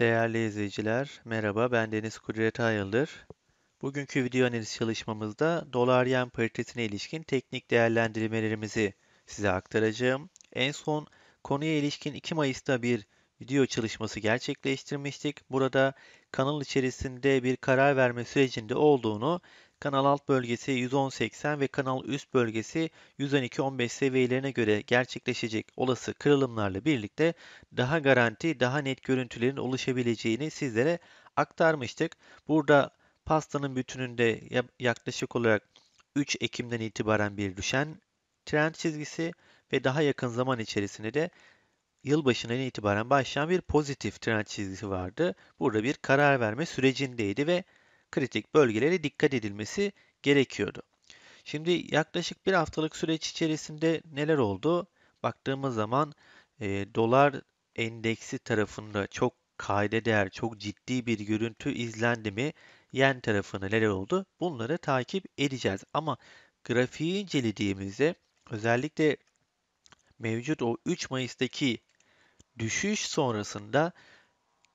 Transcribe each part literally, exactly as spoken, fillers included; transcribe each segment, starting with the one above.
Değerli izleyiciler, merhaba, ben Deniz Kudret Ayyıldır. Bugünkü video analiz çalışmamızda Dolar-Yen paritesine ilişkin teknik değerlendirmelerimizi size aktaracağım. En son konuya ilişkin iki Mayıs'ta bir video çalışması gerçekleştirmiştik. Burada kanal içerisinde bir karar verme sürecinde olduğunu, kanal alt bölgesi yüz on nokta seksen ve kanal üst bölgesi yüz on iki nokta on beş seviyelerine göre gerçekleşecek olası kırılımlarla birlikte daha garanti, daha net görüntülerin oluşabileceğini sizlere aktarmıştık. Burada pastanın bütününde yaklaşık olarak üç Ekim'den itibaren bir düşen trend çizgisi ve daha yakın zaman içerisinde de yılbaşından itibaren başlayan bir pozitif trend çizgisi vardı. Burada bir karar verme sürecindeydi ve kritik bölgelere dikkat edilmesi gerekiyordu. Şimdi yaklaşık bir haftalık süreç içerisinde neler oldu? Baktığımız zaman e, dolar endeksi tarafında çok kayda değer, çok ciddi bir görüntü izlendi mi? Yen tarafında neler oldu? Bunları takip edeceğiz. Ama grafiği incelediğimizde özellikle mevcut o üç Mayıs'taki düşüş sonrasında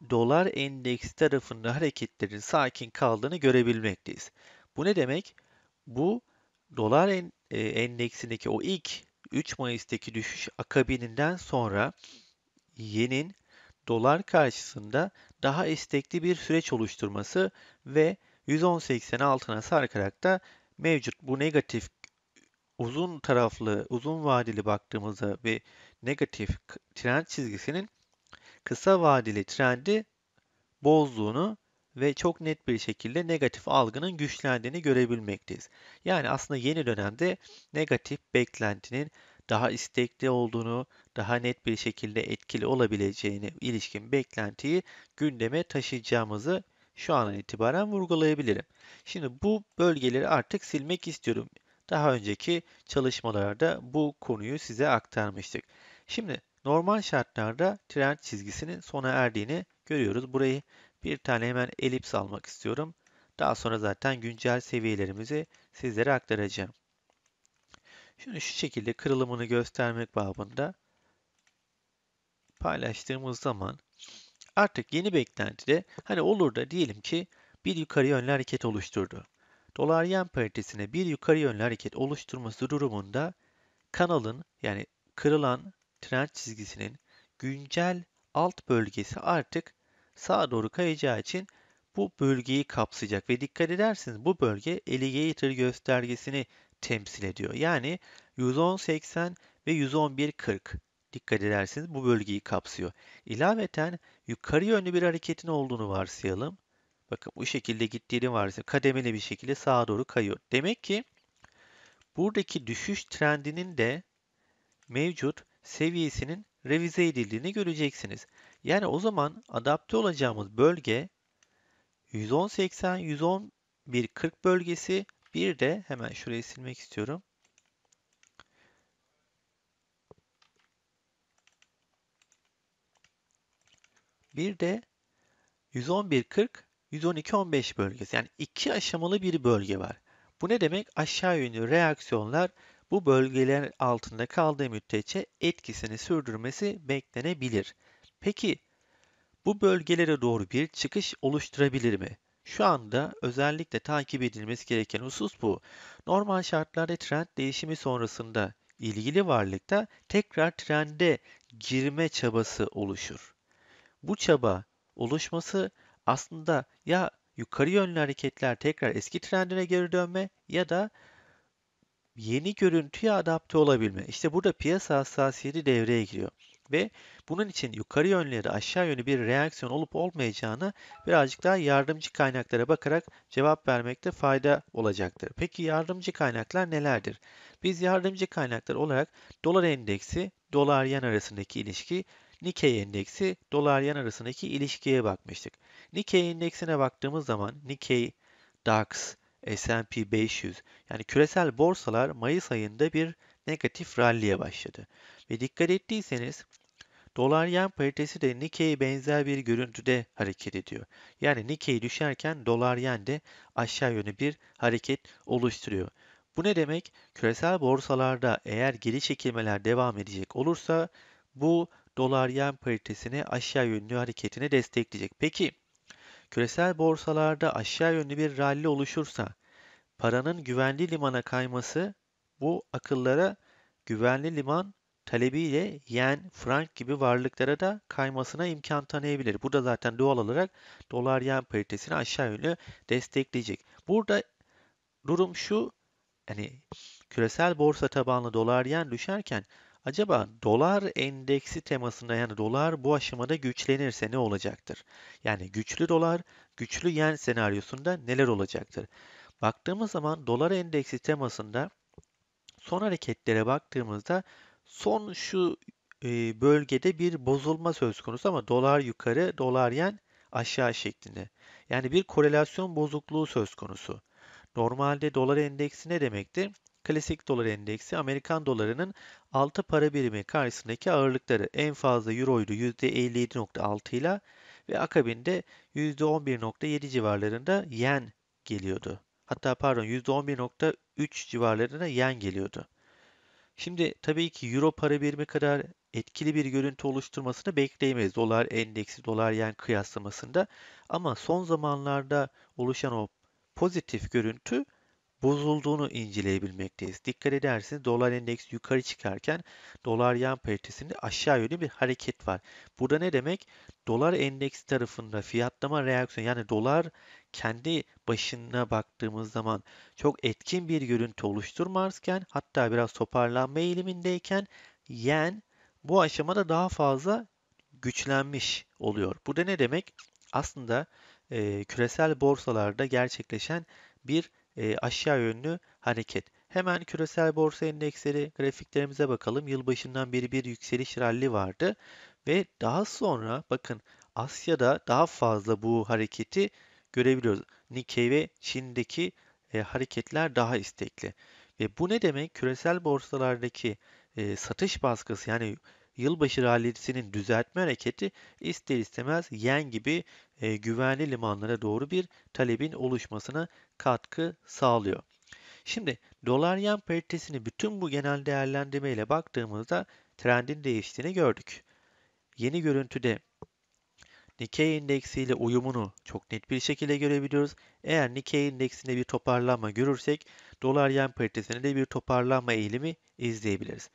dolar endeksi tarafında hareketlerin sakin kaldığını görebilmekteyiz. Bu ne demek? Bu dolar en, e, endeksindeki o ilk üç Mayıs'taki düşüş akabininden sonra yenin dolar karşısında daha istekli bir süreç oluşturması ve yüz on nokta seksen altına sarkarak da mevcut bu negatif uzun taraflı, uzun vadeli baktığımızda ve negatif trend çizgisinin kısa vadeli trendi bozduğunu ve çok net bir şekilde negatif algının güçlendiğini görebilmekteyiz. Yani aslında yeni dönemde negatif beklentinin daha istekli olduğunu, daha net bir şekilde etkili olabileceğine ilişkin beklentiyi gündeme taşıyacağımızı şu an itibaren vurgulayabilirim. Şimdi bu bölgeleri artık silmek istiyorum. Daha önceki çalışmalarda bu konuyu size aktarmıştık. Şimdi normal şartlarda trend çizgisinin sona erdiğini görüyoruz. Burayı bir tane hemen elips almak istiyorum. Daha sonra zaten güncel seviyelerimizi sizlere aktaracağım. Şimdi şu şekilde kırılımını göstermek babında paylaştığımız zaman artık yeni beklentide hani olur da diyelim ki bir yukarı yönlü hareket oluşturdu. Dolar-Yen paritesine bir yukarı yönlü hareket oluşturması durumunda kanalın, yani kırılan trend çizgisinin güncel alt bölgesi artık sağa doğru kayacağı için bu bölgeyi kapsayacak ve dikkat ederseniz bu bölge alligator göstergesini temsil ediyor. Yani yüz on nokta seksen ve yüz on bir nokta kırk dikkat ederseniz bu bölgeyi kapsıyor. İlaveten yukarı yönlü bir hareketin olduğunu varsayalım. Bakın bu şekilde gittiğini varsayalım. Kademeli bir şekilde sağa doğru kayıyor. Demek ki buradaki düşüş trendinin de mevcut seviyesinin revize edildiğini göreceksiniz. Yani o zaman adapte olacağımız bölge yüz on nokta seksen, yüz on bir nokta kırk bölgesi, bir de hemen şurayı silmek istiyorum. Bir de yüz on bir nokta kırk, yüz on iki nokta on beş bölgesi. Yani iki aşamalı bir bölge var. Bu ne demek? Aşağı yönlü reaksiyonlar bu bölgeler altında kaldığı müddetçe etkisini sürdürmesi beklenebilir. Peki bu bölgelere doğru bir çıkış oluşturabilir mi? Şu anda özellikle takip edilmesi gereken husus bu. Normal şartlarda trend değişimi sonrasında ilgili varlıkta tekrar trende girme çabası oluşur. Bu çaba oluşması aslında ya yukarı yönlü hareketler tekrar eski trendine geri dönme ya da yeni görüntüye adapte olabilme. İşte burada piyasa hassasiyeti devreye giriyor. Ve bunun için yukarı yönlü ya da aşağı yönlü bir reaksiyon olup olmayacağına birazcık daha yardımcı kaynaklara bakarak cevap vermekte fayda olacaktır. Peki yardımcı kaynaklar nelerdir? Biz yardımcı kaynaklar olarak dolar endeksi, dolar yen arasındaki ilişki, Nikkei endeksi, dolar yen arasındaki ilişkiye bakmıştık. Nikkei endeksine baktığımız zaman Nikkei, DAX, S and P beş yüz, yani küresel borsalar Mayıs ayında bir negatif ralliye başladı. Ve dikkat ettiyseniz dolar-yen paritesi de Nikkei'ye benzer bir görüntüde hareket ediyor. Yani Nikkei düşerken dolar-yen de aşağı yönlü bir hareket oluşturuyor. Bu ne demek? Küresel borsalarda eğer geri çekilmeler devam edecek olursa bu dolar yen paritesini aşağı yönlü hareketini destekleyecek. Peki küresel borsalarda aşağı yönlü bir ralli oluşursa paranın güvenli limana kayması bu akıllara güvenli liman talebiyle yen, frank gibi varlıklara da kaymasına imkan tanıyabilir. Burada zaten doğal olarak dolar yen paritesini aşağı yönlü destekleyecek. Burada durum şu, hani küresel borsa tabanlı dolar yen düşerken acaba dolar endeksi temasında, yani dolar bu aşamada güçlenirse ne olacaktır? Yani güçlü dolar, güçlü yen senaryosunda neler olacaktır? Baktığımız zaman dolar endeksi temasında son hareketlere baktığımızda son şu e, bölgede bir bozulma söz konusu ama dolar yukarı, dolar yen aşağı şeklinde. Yani bir korelasyon bozukluğu söz konusu. Normalde dolar endeksi ne demekti? Klasik dolar endeksi Amerikan dolarının altı para birimi karşısındaki ağırlıkları, en fazla euroydu yüzde elli yedi nokta altı ile ve akabinde yüzde on bir nokta yedi civarlarında yen geliyordu. Hatta pardon yüzde on bir nokta üç civarlarına yen geliyordu. Şimdi tabii ki euro para birimi kadar etkili bir görüntü oluşturmasını bekleyemeyiz dolar endeksi dolar yen kıyaslamasında ama son zamanlarda oluşan o pozitif görüntü bozulduğunu inceleyebilmekteyiz. Dikkat edersiniz dolar endeksi yukarı çıkarken dolar yen paritesinde aşağı yönlü bir hareket var. Bu da ne demek? Dolar endeksi tarafında fiyatlama reaksiyonu, yani dolar kendi başına baktığımız zaman çok etkin bir görüntü oluşturmazken hatta biraz toparlanma eğilimindeyken yen bu aşamada daha fazla güçlenmiş oluyor. Bu da ne demek? Aslında e, küresel borsalarda gerçekleşen bir E, aşağı yönlü hareket. Hemen küresel borsa endeksleri grafiklerimize bakalım. Yılbaşından beri bir yükseliş ralli vardı ve daha sonra bakın Asya'da daha fazla bu hareketi görebiliyoruz. Nikkei ve Çin'deki e, hareketler daha istekli. Ve bu ne demek? Küresel borsalardaki e, satış baskısı, yani yılbaşı rallisinin düzeltme hareketi ister istemez yen gibi e, güvenli limanlara doğru bir talebin oluşmasına katkı sağlıyor. Şimdi dolar yen paritesini bütün bu genel değerlendirme ile baktığımızda trendin değiştiğini gördük. Yeni görüntüde Nikkei endeksiyle uyumunu çok net bir şekilde görebiliyoruz. Eğer Nikkei endeksinde bir toparlanma görürsek dolar yen paritesinde de bir toparlanma eğilimi izleyebiliriz.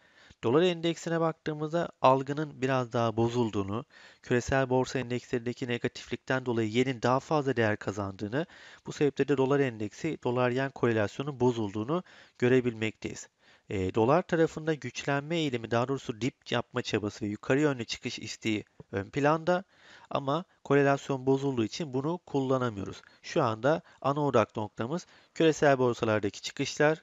Dolar endeksine baktığımızda algının biraz daha bozulduğunu, küresel borsa endekslerindeki negatiflikten dolayı yenin daha fazla değer kazandığını, bu sebeple de dolar endeksi dolar yen korelasyonunun bozulduğunu görebilmekteyiz. E, dolar tarafında güçlenme eğilimi, daha doğrusu dip yapma çabası ve yukarı yönlü çıkış isteği ön planda ama korelasyon bozulduğu için bunu kullanamıyoruz. Şu anda ana odak noktamız küresel borsalardaki çıkışlar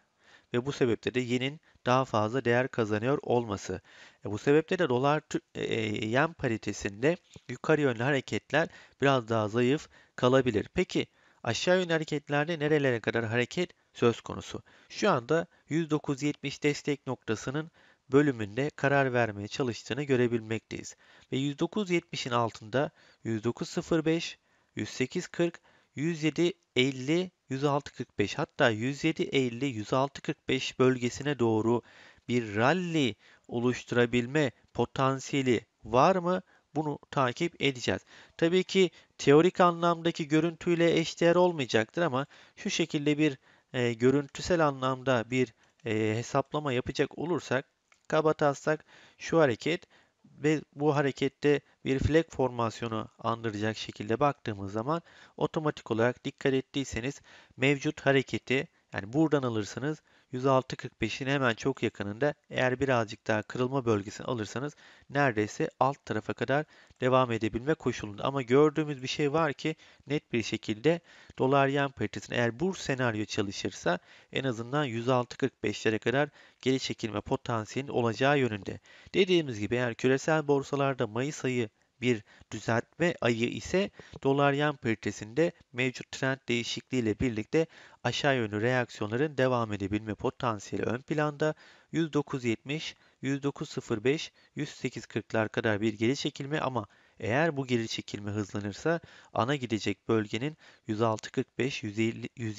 ve bu sebeple de yenin daha fazla değer kazanıyor olması. E bu sebeple de dolar e, yen paritesinde yukarı yönlü hareketler biraz daha zayıf kalabilir. Peki aşağı yönlü hareketlerde nerelere kadar hareket söz konusu? Şu anda yüz dokuz nokta yetmiş destek noktasının bölümünde karar vermeye çalıştığını görebilmekteyiz. Ve yüz dokuz nokta yetmişin altında yüz dokuz nokta sıfır beş, yüz sekiz nokta kırk, yüz yedi nokta elli, yüz altı nokta kırk beş, hatta yüz yedi nokta elli, yüz altı nokta kırk beş bölgesine doğru bir ralli oluşturabilme potansiyeli var mı? Bunu takip edeceğiz. Tabii ki teorik anlamdaki görüntüyle eşdeğer olmayacaktır ama şu şekilde bir e, görüntüsel anlamda bir e, hesaplama yapacak olursak, kabataslak şu hareket ve bu harekette bir flag formasyonu andıracak şekilde baktığımız zaman otomatik olarak dikkat ettiyseniz mevcut hareketi, yani buradan alırsanız yüz altı nokta kırk beşin hemen çok yakınında, eğer birazcık daha kırılma bölgesini alırsanız neredeyse alt tarafa kadar devam edebilme koşulunda. Ama gördüğümüz bir şey var ki net bir şekilde dolar yen paritesine eğer bu senaryo çalışırsa en azından yüz altı nokta kırk beşlere kadar geri çekilme potansiyelinin olacağı yönünde. Dediğimiz gibi eğer küresel borsalarda Mayıs ayı bir düzeltme ayı ise dolar yen paritesinde mevcut trend değişikliği ile birlikte aşağı yönlü reaksiyonların devam edebilme potansiyeli ön planda. yüz dokuz nokta yetmiş, yüz dokuz nokta sıfır beş, yüz sekiz nokta kırklar kadar bir geri çekilme ama eğer bu geri çekilme hızlanırsa ana gidecek bölgenin yüz altı nokta kırk beş, yüz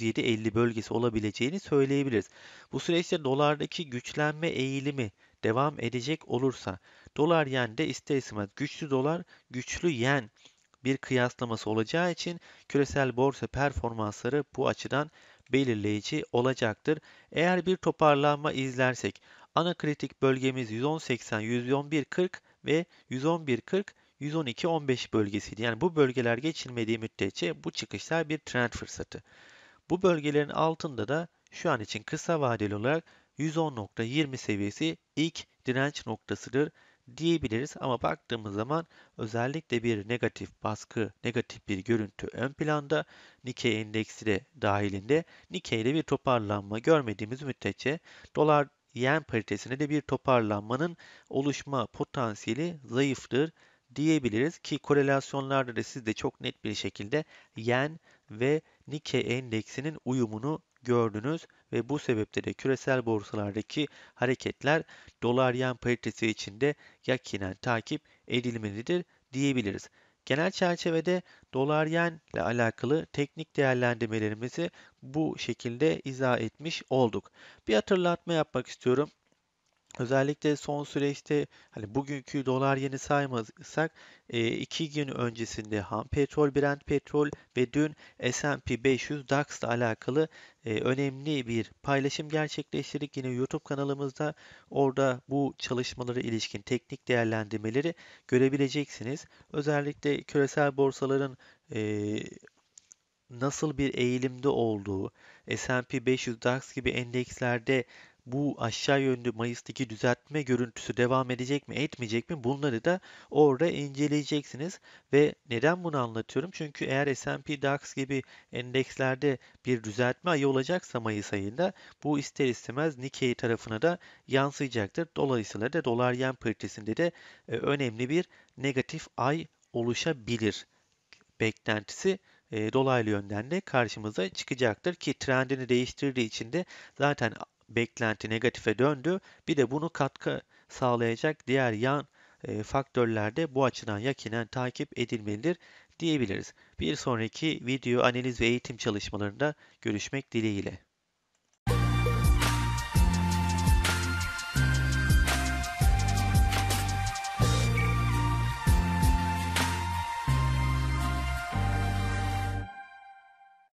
yedi nokta elli bölgesi olabileceğini söyleyebiliriz. Bu süreçte dolardaki güçlenme eğilimi devam edecek olursa dolar yen de ister istemez güçlü dolar güçlü yen bir kıyaslaması olacağı için küresel borsa performansları bu açıdan belirleyici olacaktır. Eğer bir toparlanma izlersek ana kritik bölgemiz yüz on seksen, yüz on bir kırk ve yüz on bir kırk, yüz on iki on beş bölgesiydi. Yani bu bölgeler geçilmediği müddetçe bu çıkışlar bir trend fırsatı. Bu bölgelerin altında da şu an için kısa vadeli olarak yüz on nokta yirmi seviyesi ilk direnç noktasıdır diyebiliriz. Ama baktığımız zaman özellikle bir negatif baskı, negatif bir görüntü ön planda. Nikkei endeksi de dahilinde. Nikkei'de bir toparlanma görmediğimiz müddetçe dolar yen paritesinde de bir toparlanmanın oluşma potansiyeli zayıftır diyebiliriz ki korelasyonlarda da siz de çok net bir şekilde yen ve Nikkei endeksinin uyumunu gördünüz ve bu sebeple de küresel borsalardaki hareketler dolar yen paritesi içinde yakinen takip edilmelidir diyebiliriz. Genel çerçevede dolar yen ile alakalı teknik değerlendirmelerimizi bu şekilde izah etmiş olduk. Bir hatırlatma yapmak istiyorum. Özellikle son süreçte hani bugünkü dolar yeni saymazsak iki gün öncesinde ham petrol, Brent petrol ve dün S and P beş yüz D A X ile alakalı önemli bir paylaşım gerçekleştirdik. Yine YouTube kanalımızda orada bu çalışmalara ilişkin teknik değerlendirmeleri görebileceksiniz. Özellikle küresel borsaların nasıl bir eğilimde olduğu, S and P beş yüz D A X gibi endekslerde bu aşağı yönlü Mayıs'taki düzeltme görüntüsü devam edecek mi, etmeyecek mi? Bunları da orada inceleyeceksiniz. Ve neden bunu anlatıyorum? Çünkü eğer S and P D A X gibi endekslerde bir düzeltme ayı olacaksa Mayıs ayında bu ister istemez Nikkei tarafına da yansıyacaktır. Dolayısıyla da dolar yen paritesinde de önemli bir negatif ay oluşabilir beklentisi dolaylı yönden de karşımıza çıkacaktır ki trendini değiştirdiği için de zaten beklenti negatife döndü. Bir de bunu katkı sağlayacak diğer yan e, faktörler de bu açıdan yakinen takip edilmelidir diyebiliriz. Bir sonraki video analiz ve eğitim çalışmalarında görüşmek dileğiyle.